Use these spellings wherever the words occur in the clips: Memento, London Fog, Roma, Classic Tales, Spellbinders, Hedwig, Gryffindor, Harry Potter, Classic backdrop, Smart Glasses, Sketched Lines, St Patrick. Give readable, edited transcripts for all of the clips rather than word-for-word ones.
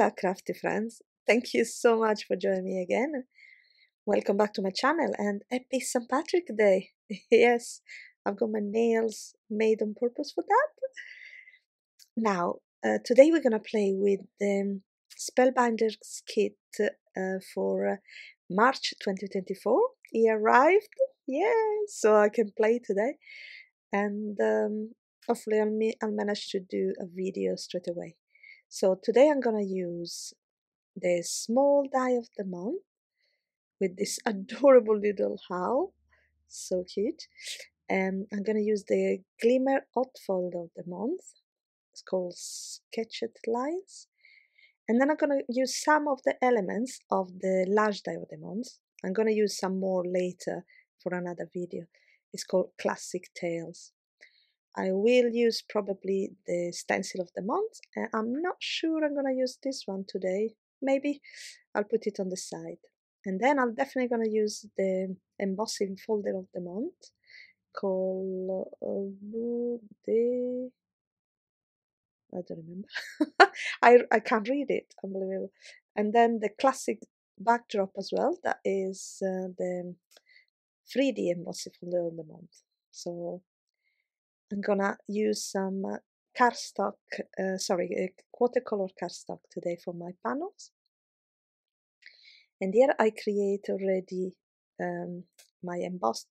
Hello crafty friends, thank you so much for joining me again. Welcome back to my channel and happy St. Patrick Day. Yes, I've got my nails made on purpose for that. Now, today we're gonna play with the Spellbinders kit for March 2024. He arrived, yeah, so I can play today and hopefully I'll manage to do a video straight away. So today I'm gonna use the small die of the month with this adorable little owl, so cute. And I'm gonna use the Glimmer Hot Foil of the month, it's called Sketched Lines. And then I'm gonna use some of the elements of the large die of the month. I'm gonna use some more later for another video, it's called Classic Tales. I will use probably the stencil of the month, and I'm not sure I'm gonna use this one today. Maybe I'll put it on the side. And then I'm definitely gonna use the embossing folder of the month called the... I don't remember. I can't read it, unbelievable. And then the classic backdrop as well, that is the 3D embossing folder of the month. So I'm gonna use some watercolor cardstock today for my panels. And here I create already my embossed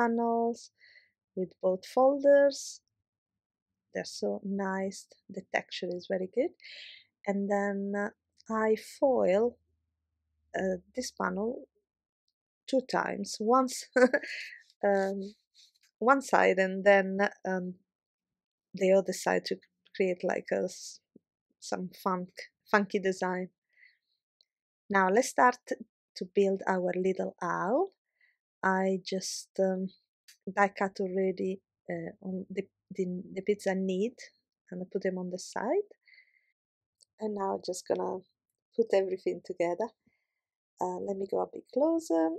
panels with both folders. They're so nice, the texture is very good. And then I foil this panel 2 times, once one side and then the other side to create like some funky design. Now let's start to build our little owl. I just die cut already on the bits I need and I put them on the side. And now I'm just gonna put everything together. Let me go a bit closer.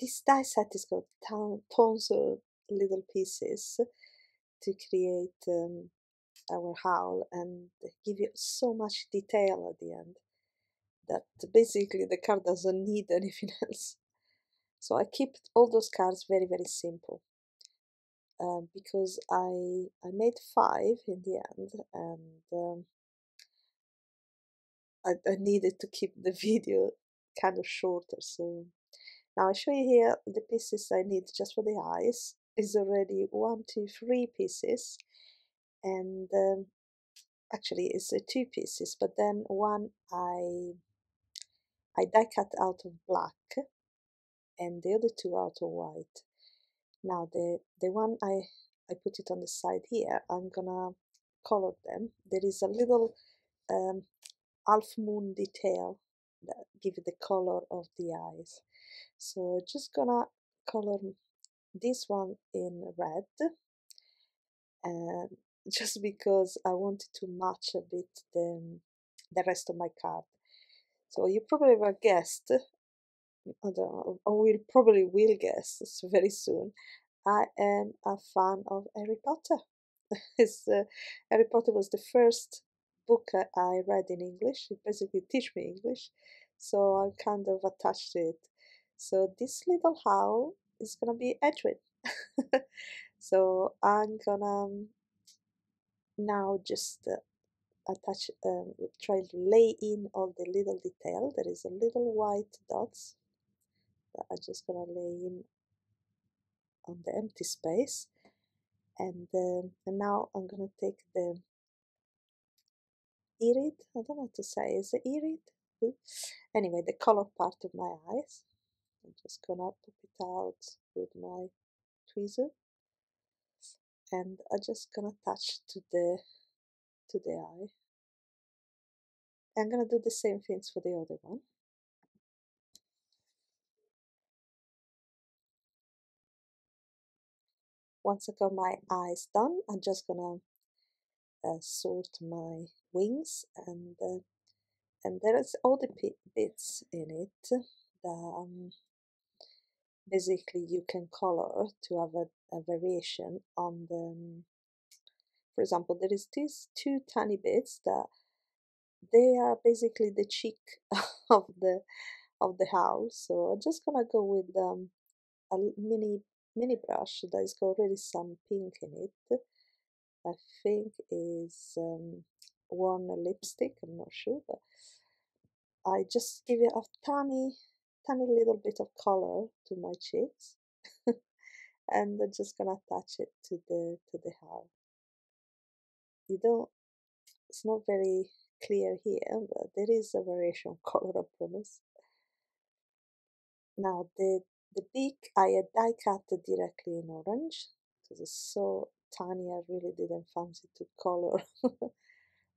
This die set is got tons of little pieces to create our owl, and they give you so much detail at the end that basically the card doesn't need anything else. So I keep all those cards very, very simple because I made 5 in the end, and I needed to keep the video kind of shorter. So now I show you here the pieces I need just for the eyes. Is already 1, 2, 3 pieces, and actually it's 2 pieces, but then one I die cut out of black and the other 2 out of white. Now the one I put it on the side here, I'm gonna color them. There is a little half moon detail that gives the color of the eyes, so just gonna color this one in red, and just because I wanted to match a bit the rest of my card. So you probably will guess, I don't know, or will probably will guess very soon, I am a fan of Harry Potter. Harry Potter was the first book I read in English. It basically teach me English, so I'm kind of attached to it. So this little owl is gonna be Hedwig. So I'm gonna now just attach, try to lay in all the little detail. There is a little white dots that I'm just gonna lay in on the empty space, and now I'm gonna take the irid, I don't know what to say, is it irid? Anyway, the color part of my eyes. I'm just gonna pop it out with my tweezer, and I'm just gonna attach to the eye. I'm gonna do the same things for the other one. Once I got my eyes done, I'm just gonna sort my wings, and there is all the bits in it that basically you can color to have a variation on them. For example, there is these 2 tiny bits that They are basically the chic of the house. So I'm just gonna go with a mini brush that has got already some pink in it. I think is worn lipstick. I'm not sure, but I just give it a tiny little bit of color to my cheeks, and I'm just gonna attach it to the hair. You don't. It's not very clear here, but there is a variation of color, I promise. Now the beak, I had die cut directly in orange because it's so tiny. I really didn't fancy to color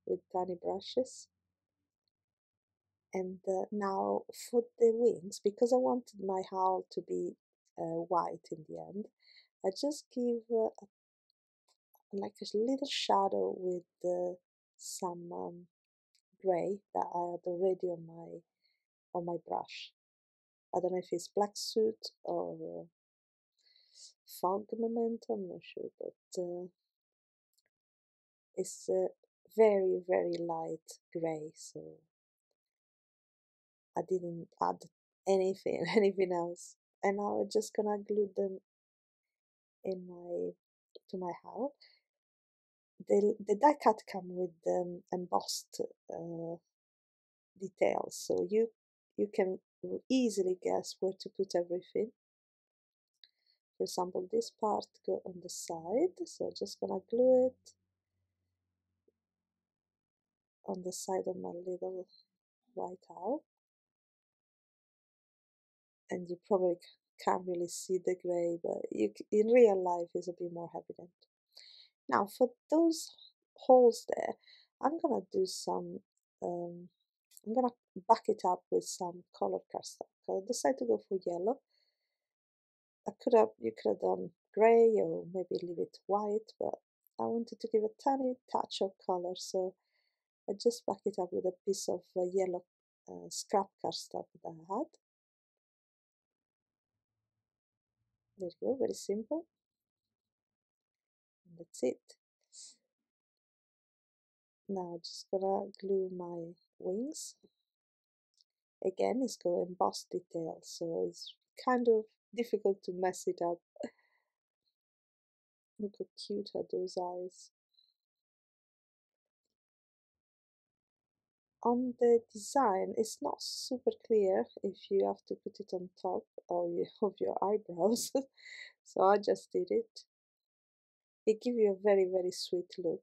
with tiny brushes. And now for the wings, because I wanted my owl to be white in the end, I just give like a little shadow with some gray that I had already on my brush. I don't know if it's black suit or fog memento, I'm not sure, but it's very light gray, so I didn't add anything else. And now I'm just gonna glue them in to my house. The die cut come with embossed details, so you can easily guess where to put everything. For example, this part go on the side, so I'm just gonna glue it on the side of my little white owl. And you probably can't really see the grey, but in real life it's a bit more evident. Now for those holes there, I'm gonna do some. I'm gonna back it up with some color cardstock. I decided to go for yellow. You could have done grey or maybe leave it white, but I wanted to give a tiny touch of color, so I just back it up with a piece of yellow scrap cardstock that I had. There you go, very simple. And that's it. Now I'm just gonna glue my wings. Again, it's got embossed detail, so it's kind of difficult to mess it up. Look how cute are those eyes. On the design, it's not super clear if you have to put it on top of your eyebrows, so I just did it. It gives you a very sweet look.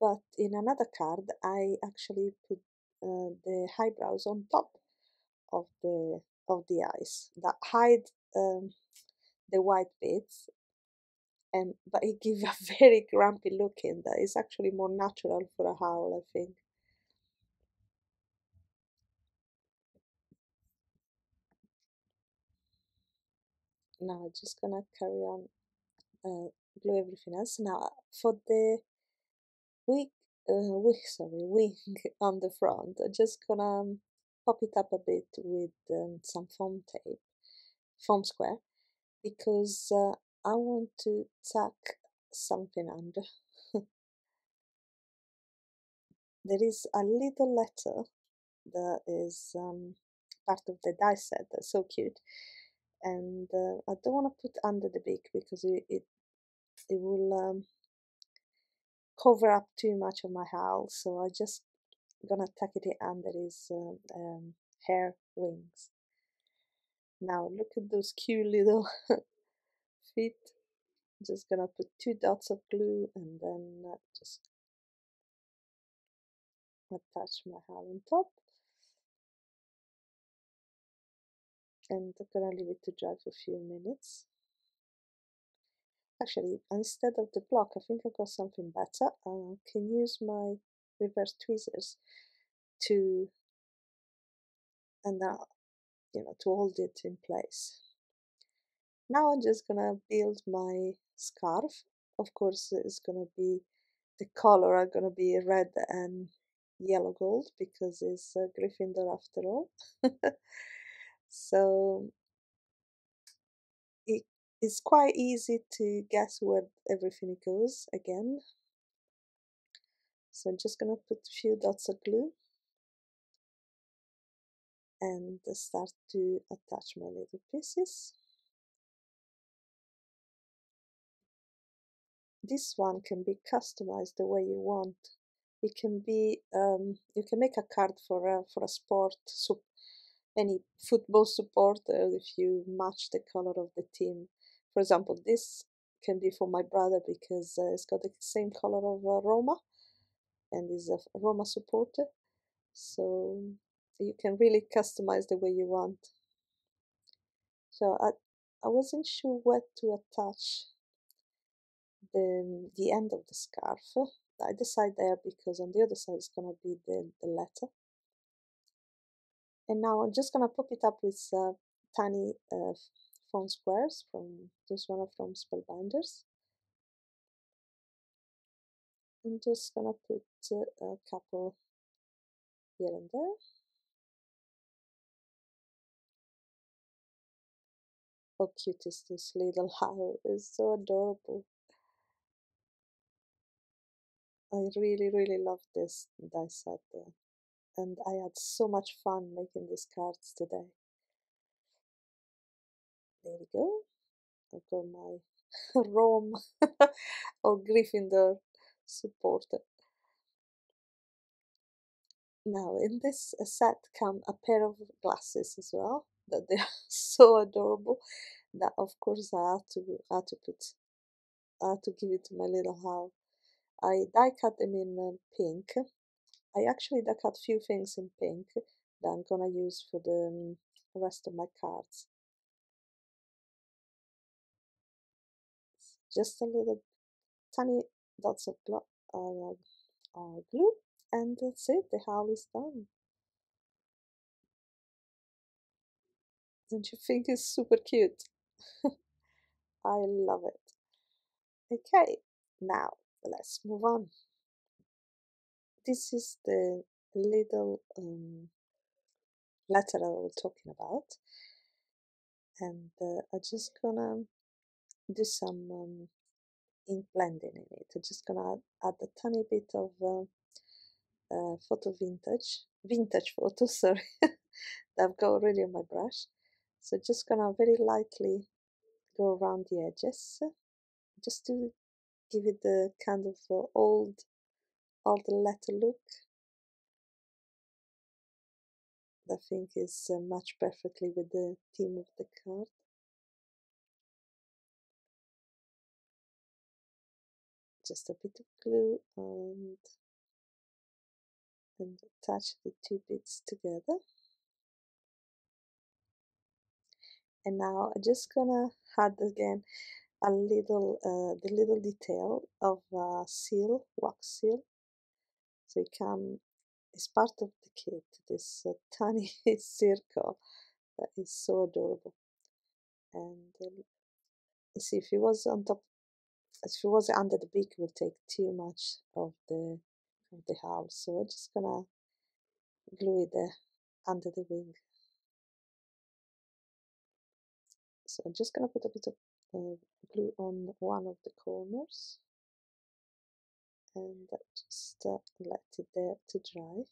But in another card, I actually put the eyebrows on top of the eyes that hide the white bits, but it gives a very grumpy look in that. It's actually more natural for a owl, I think. Now I'm just gonna carry on glue everything else. Now for the wing on the front, I'm just gonna pop it up a bit with some foam tape, foam square, because I want to tuck something under. There is a little letter that is part of the die set. That's so cute. And I don't want to put under the beak because it will cover up too much of my owl, so I'm just gonna tuck it under his hair wings. Now look at those cute little feet. I'm just gonna put 2 dots of glue and then just attach my owl on top. And I'm gonna leave it to dry for a few minutes. Actually, instead of the block, I think I've got something better. I can use my reverse tweezers to hold it in place. Now I'm just gonna build my scarf. Of course, it's gonna be the color are gonna be red and yellow gold because it's Gryffindor after all. So it's quite easy to guess where everything goes again. So I'm just gonna put a few dots of glue and start to attach my little pieces. This one can be customized the way you want. It can be, you can make a card for a sport, so any football supporter if you match the color of the team. For example, this can be for my brother because it's got the same color of Roma and is a Roma supporter. So you can really customize the way you want. So I wasn't sure where to attach the end of the scarf. I decide there because on the other side it's going to be the letter. And now I'm just going to pop it up with tiny foam squares from this one from Spellbinders. I'm just going to put a couple here and there. How cute is this little owl? It's so adorable. I really, really love this die set there. And I had so much fun making these cards today. There we go. I've got my Rome or Gryffindor supporter. Now, in this set come a pair of glasses as well, that they are so adorable that, of course, I had to give it to my little owl. I die cut them in pink. I actually die cut few things in pink that I'm gonna use for the rest of my cards. Just a little tiny dots of glue, and that's it. The owl is done. Don't you think it's super cute? I love it. Okay, now let's move on. This is the little letter I was talking about, and I'm just gonna do some ink blending in it. I'm just gonna add a tiny bit of vintage photo, sorry, that I've got already on my brush. So just gonna very lightly go around the edges, just to give it the kind of old letter look. I think is matched perfectly with the theme of the card. Just a bit of glue and attach the two bits together. And now I'm just gonna add again a little the little detail of a seal, wax seal. So it comes as part of the kit, this tiny circle that is so adorable. And see, if it was on top, if it was under the beak, it would take too much of the owl. So I'm just gonna glue it there under the wing. So I'm just gonna put a bit of glue on one of the corners and just let it there to dry.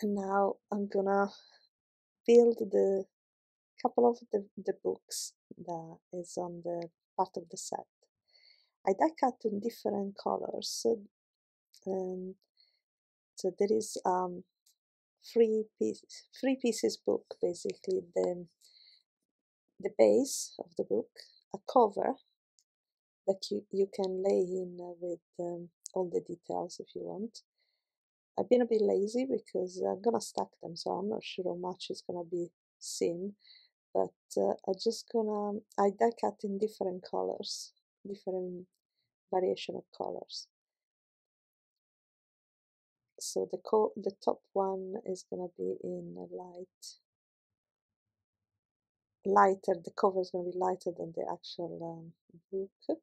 And now I'm gonna build the couple of the books that is on the part of the set. I die cut in different colors, so there is three pieces book, basically the base of the book, a cover that you can lay in with all the details if you want. I've been a bit lazy because I'm gonna stack them, so I'm not sure how much it's gonna be seen, but I'm just gonna I die cut in different colors, different variation of colors. So the top one is gonna be in lighter. The cover is gonna be lighter than the actual book.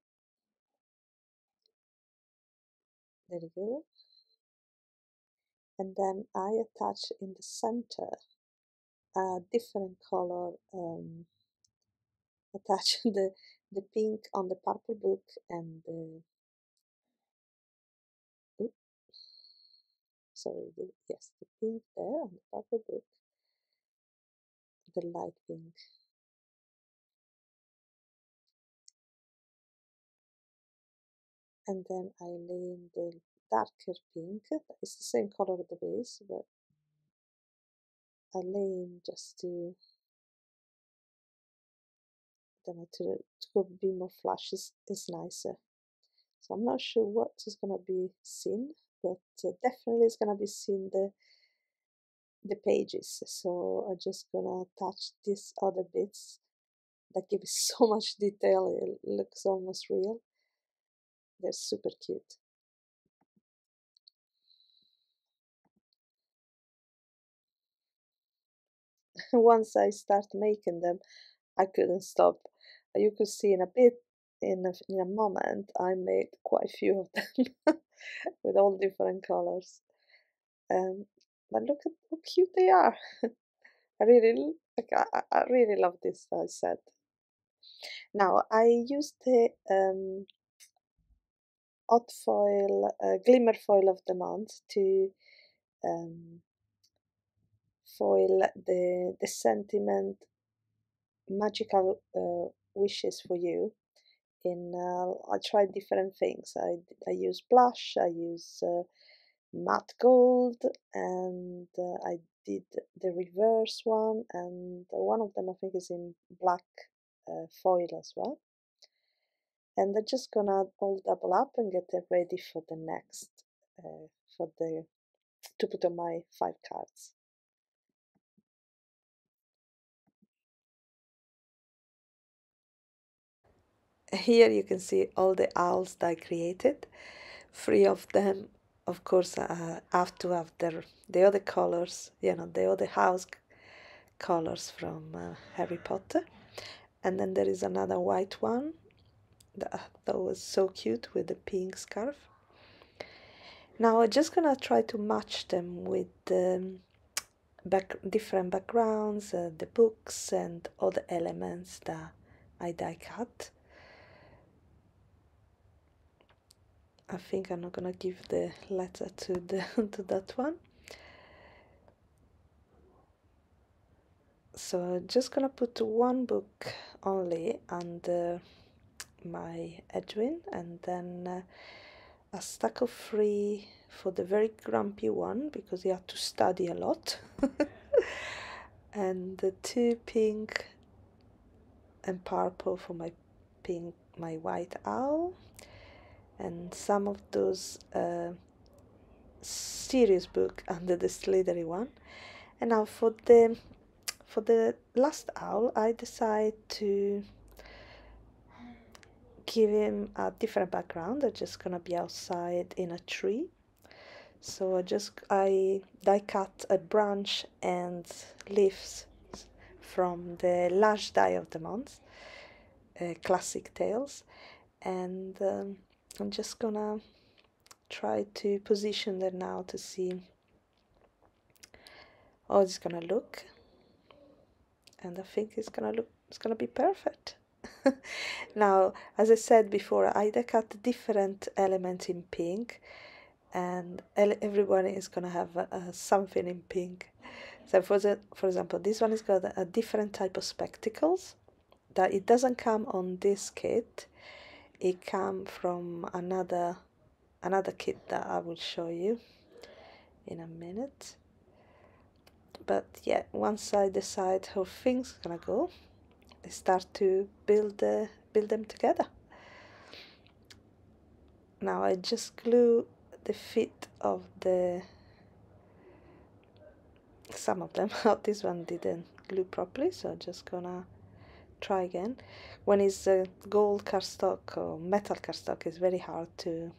There we go. And then I attach in the center a different color. Attach the pink on the purple book and the sorry, the, yes, the pink there on the top of the book, the light pink. And then I lay in the darker pink. It's the same color of the base, but I lay in just to, then to be more flash is nicer. So I'm not sure what is going to be seen, but definitely it's going to be seen the pages. So I'm just going to touch these other bits that give it so much detail. It looks almost real. They're super cute. Once I start making them, I couldn't stop. You could see in a bit, in a moment, I made quite a few of them with all different colors. But look at how cute they are. I really love this set. Now I used the hot foil, glimmer foil of the month to foil the sentiment magical wishes for you. In I tried different things. I use blush, I use matte gold, and I did the reverse one, and one of them I think is in black foil as well. And I'm just gonna all double up and get it ready for the next, to put on my 5 cards. Here you can see all the owls that I created. 3 of them, of course, have to have the other colors, you know, the other house colors from Harry Potter. And then there is another white one that was so cute with the pink scarf. Now I'm just gonna try to match them with different backgrounds, the books and other elements that I die cut. I think I'm not gonna give the letter to that one. So I'm just gonna put one book only under my Edwin, and then a stack of 3 for the very grumpy one because he had to study a lot, and the 2 pink and purple for my white owl, and some of those serious book under the slithery one. And now for the last owl, I decide to give him a different background. They're just gonna be outside in a tree. So I die cut a branch and leaves from the large die of the month, Classic Tales, and I'm just gonna try to position them now to see how it's gonna look, and I think it's gonna be perfect. Now, as I said before, I cut different elements in pink, and everyone is going to have something in pink. So for example, this one has got a different type of spectacles that it doesn't come on this kit. It comes from another kit that I will show you in a minute. But yeah, once I decide how things are going to go, I start to build them together. Now I just glue the feet of some of them. This one didn't glue properly, so I'm just gonna try again. When it's gold cardstock or metal cardstock, it's very hard to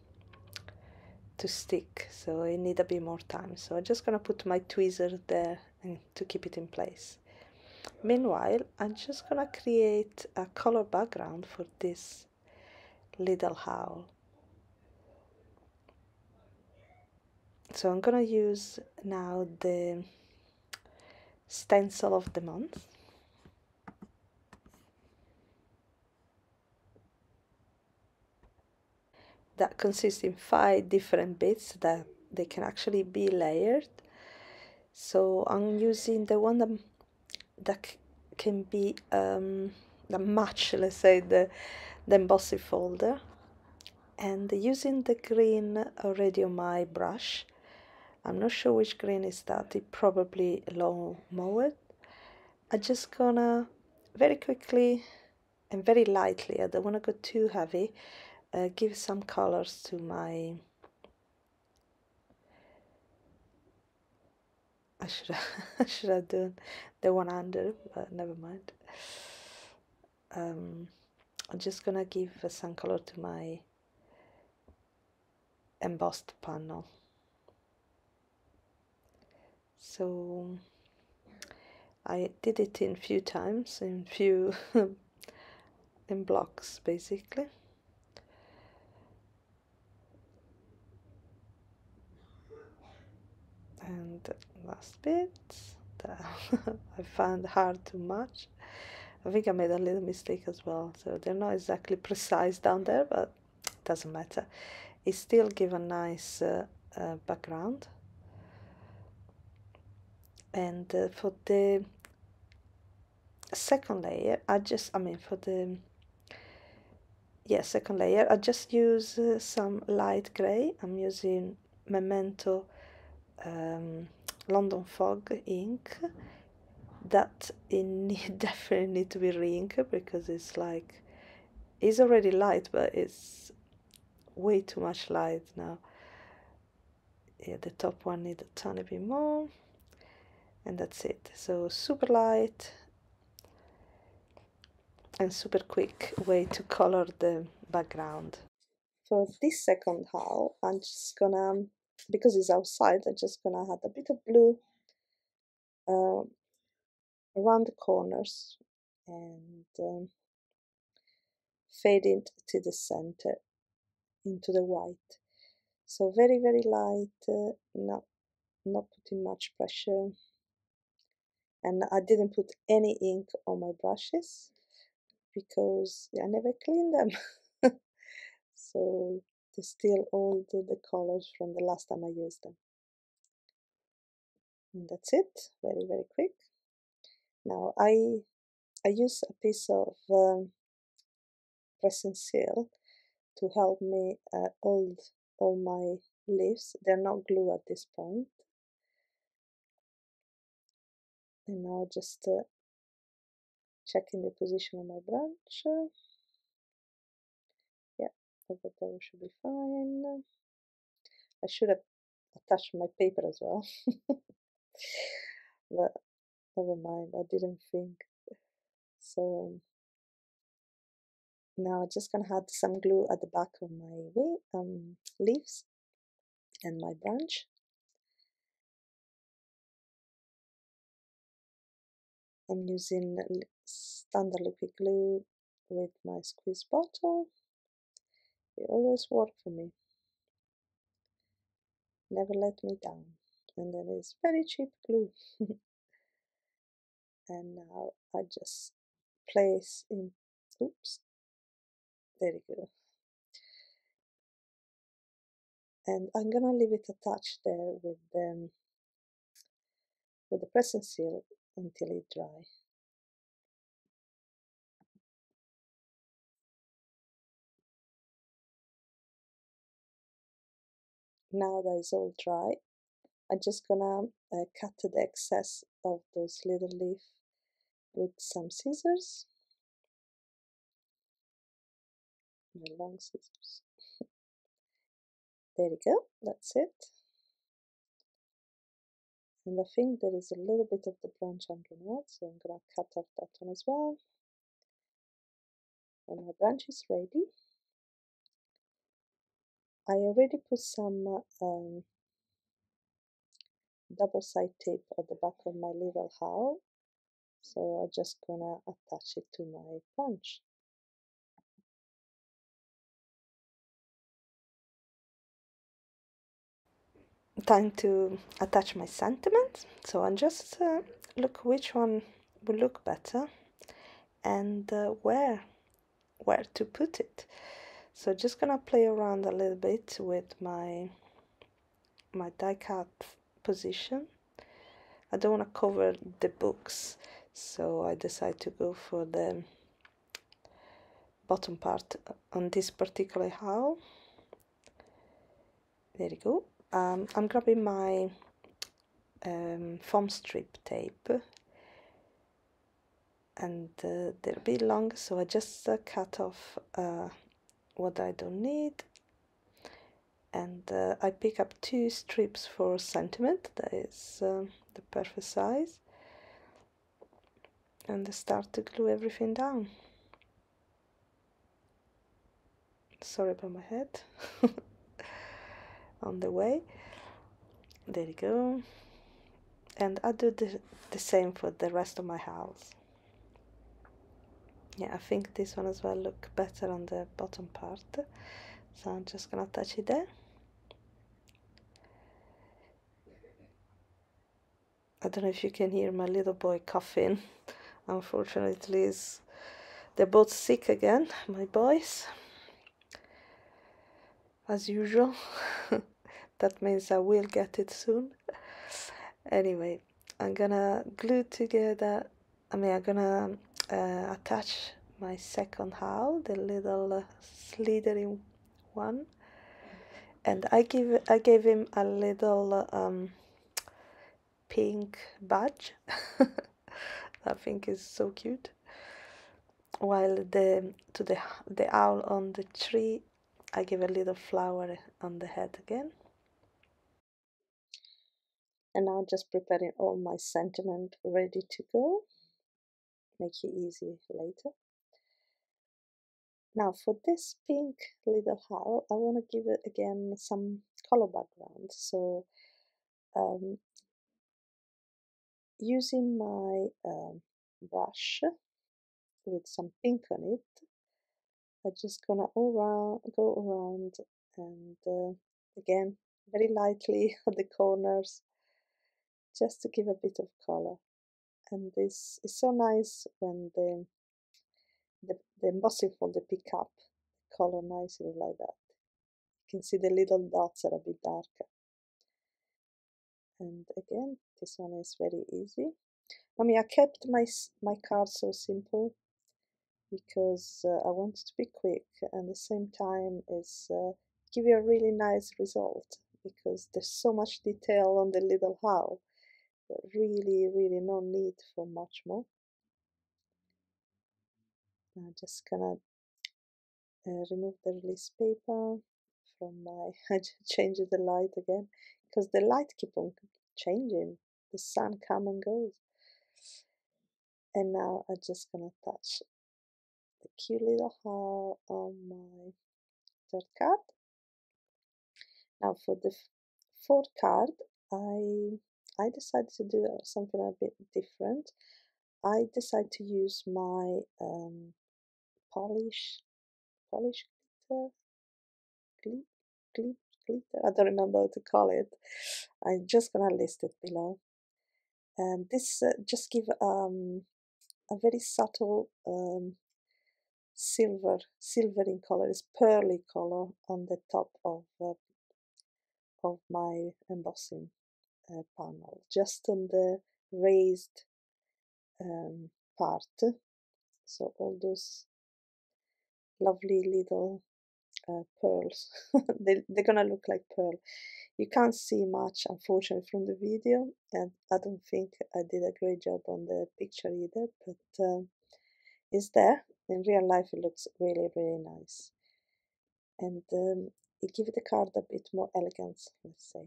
stick, so it needs a bit more time. So I'm just gonna put my tweezer there and to keep it in place. Meanwhile, I'm just gonna create a color background for this little owl. So I'm gonna use now the stencil of the month. That consists in 5 different bits that they can actually be layered. So I'm using the one that can be that match, let's say, the embossing folder, and using the green already on my brush. I'm not sure which green is that, it probably low mowed. I'm just gonna very quickly and very lightly, I don't want to go too heavy, give some colors to my... I should have done the one under, but never mind. I'm just gonna give some color to my embossed panel. So I did it in few times, in few in blocks basically. And last bit that I found hard to match. I think I made a little mistake as well, so they're not exactly precise down there, but it doesn't matter. It still gives a nice background. And for the second layer, I just use some light grey. I'm using Memento London Fog ink. That it definitely need to be re-inked, because it's like, it's already light, but it's way too much light now. Yeah, the top one needs a tiny bit more, and that's it. So super light and super quick way to color the background. For this second half, I'm just gonna, because it's outside, I'm just gonna add a bit of blue around the corners and fade it to the center into the white. So very, very light, not putting much pressure. And I didn't put any ink on my brushes because I never cleaned them. So they still all the colors from the last time I used them. And that's it, very, very quick. Now I use a piece of press and seal to help me hold all my leaves. They're not glue at this point. And now just checking the position of my branch. Yeah, over there should be fine. I should have attached my paper as well. But never mind, I didn't think. So now I'm just gonna add some glue at the back of my leaves and my branch. I'm using standard liquid glue with my squeeze bottle. It always works for me. Never let me down. And that is very cheap glue. And now I just place in, oops, there you go. And I'm gonna leave it attached there with the press and seal until it dry. Now that it's all dry, I'm just gonna cut the excess of those little leaves with some scissors, my long scissors. There you go, that's it. And I think there is a little bit of the branch I'm gonna add, so I'm gonna cut off that one as well. And my branch is ready. I already put some double side tape at the back of my little howl, so I'm just gonna attach it to my branch. Time to attach my sentiments, so I'm just look which one will look better and where to put it. So just gonna play around a little bit with my my die cut position. I don't want to cover the books, so I decide to go for the bottom part on this particular howl. There you go. I'm grabbing my foam strip tape, and they're a bit long, so I just cut off what I don't need, and I pick up 2 strips for 1 centimeter. That is the perfect size, and I start to glue everything down. Sorry about my head on the way. There you go. And I do the same for the rest of my house. Yeah, I think this one as well look better on the bottom part, so I'm just gonna attach it there. I don't know if you can hear my little boy coughing. Unfortunately, they're both sick again, my boys, as usual. That means I will get it soon. Anyway, I'm gonna glue together, I'm gonna attach my second howl, the little slithery one, and I gave him a little pink badge. I think it's so cute. While to the owl on the tree, I give a little flower on the head again. And now just preparing all my sentiment ready to go. Make it easy later. Now for this pink little owl, I want to give it again some color background. So using my brush with some pink on it, I'm just gonna go around and again very lightly at the corners, just to give a bit of color. And this is so nice when the embossing fold, they pick up color nicely like that. You can see the little dots are a bit darker. And again, this one is very easy. I mean, I kept my cards so simple, because I want it to be quick, and at the same time it's give you a really nice result, because there's so much detail on the little owl. Really, really no need for much more. I'm just gonna remove the release paper from my... I changed the light again, because the light keep on changing. The sun come and goes. And now I'm just gonna attach the cute little owl on my third card. Now for the fourth card, I decided to do something a bit different. I decided to use my polish glitter. I don't remember how to call it. I'm just gonna list it below. And this just give a very subtle silvery color, is pearly color on the top of my embossing panel, just on the raised part. So all those lovely little pearls. They're gonna look like pearl. You can't see much, unfortunately, from the video, and I don't think I did a great job on the picture either, but it's there. In real life it looks really, really nice, and it gives the card a bit more elegance, let's say.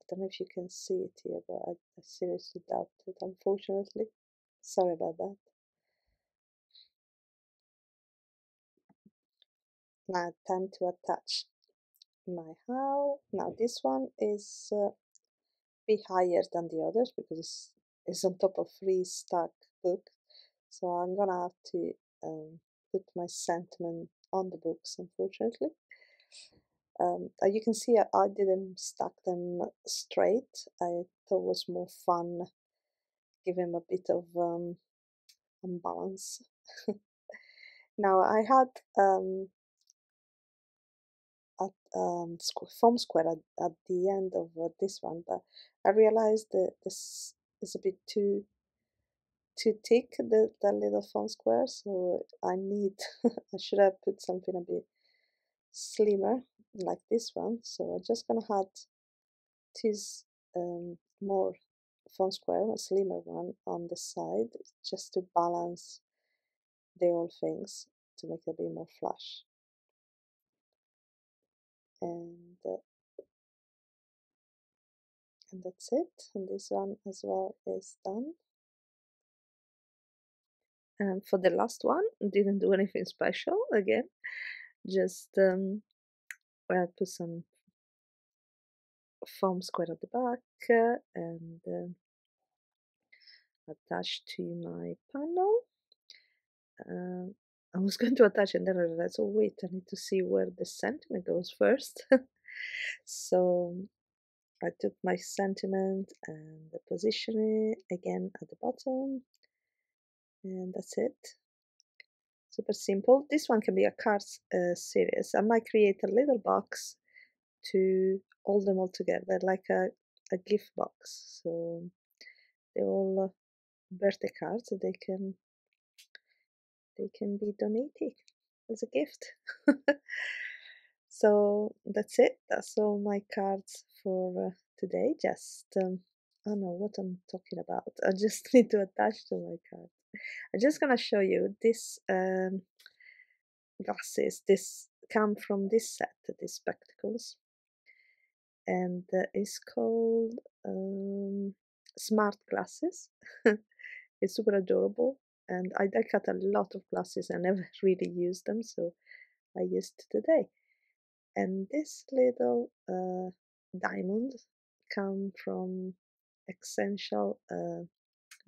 I don't know if you can see it here, but I seriously doubt it, unfortunately. Sorry about that. Now time to attach my howl. Now this one is a bit higher than the others, because it's on top of 3 stacked books. So I'm gonna have to put my sentiment on the books, unfortunately. You can see I didn't stack them straight. I thought it was more fun, give them a bit of imbalance. Now I had at form square at the end of this one, but I realized that this is a bit too thick, the little form square, so I need I should have put something a bit slimmer like this one. So I'm just gonna add this more form square, a slimmer one on the side, just to balance the old things to make it a bit more flush. And that's it, and this one as well is done. And for the last one, didn't do anything special again, just well, put some foam square at the back and attach to my panel. I was going to attach and then I realized, oh wait, I need to see where the sentiment goes first. So I took my sentiment and position it again at the bottom, and that's it. Super simple. This one can be a card series. I might create a little box to hold them all together, like a gift box. So they're all birthday cards, so they can be donated as a gift. So that's it. That's all my cards for today. Just I don't know what I'm talking about. I just need to attach to my card. I'm just gonna show you this glasses. This come from this set, these spectacles, and it's called smart glasses. It's super adorable, and I got a lot of glasses. I never really used them, so I used today. And this little diamond come from Essential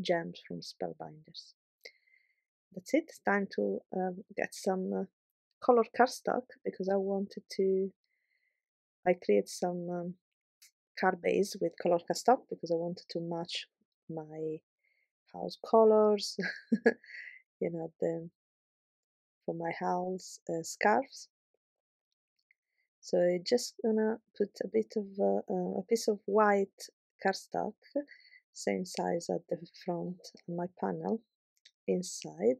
gems from Spellbinders. That's it. It's time to get some color cardstock, because I wanted to create some card base with color cardstock, because I wanted to match my house colors, you know, for my house scarves. So I'm just gonna put a bit of a piece of white cardstock, same size at the front of my panel, inside.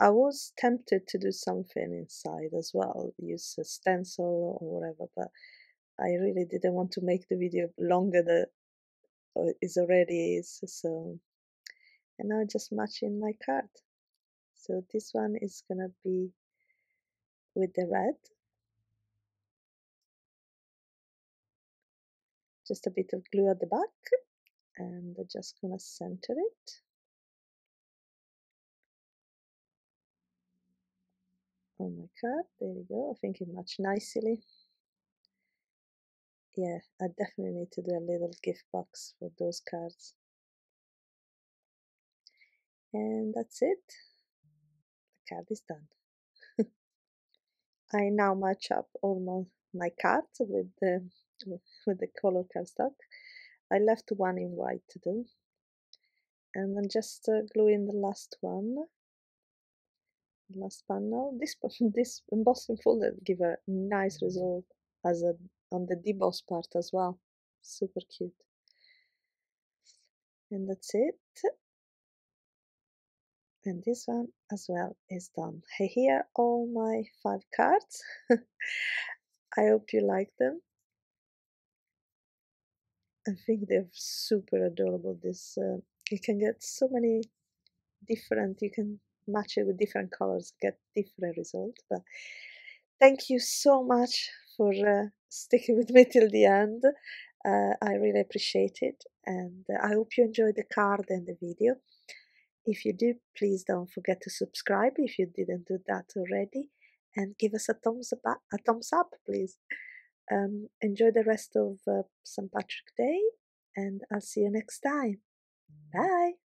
I was tempted to do something inside as well, use a stencil or whatever, but I really didn't want to make the video longer than it already is. So, and now just matching my card. So this one is gonna be with the red. Just a bit of glue at the back, and I'm just gonna center it. Oh my god, there we go. I think it matched nicely. Yeah, I definitely need to do a little gift box for those cards. And that's it. The card is done. I now match up almost my cards with the color cardstock. I left one in white to do, and then just glue in the last one, last panel. This embossing folder give a nice result as on the deboss part as well. Super cute. And that's it. And this one as well is done. Here are all my 5 cards. I hope you like them. I think they're super adorable. This you can get so many different, you can match it with different colors, get different results. But thank you so much for sticking with me till the end. I really appreciate it, and I hope you enjoyed the card and the video. If you do, please don't forget to subscribe if you didn't do that already, and give us a thumbs up, please. Enjoy the rest of St. Patrick's Day, and I'll see you next time. Bye!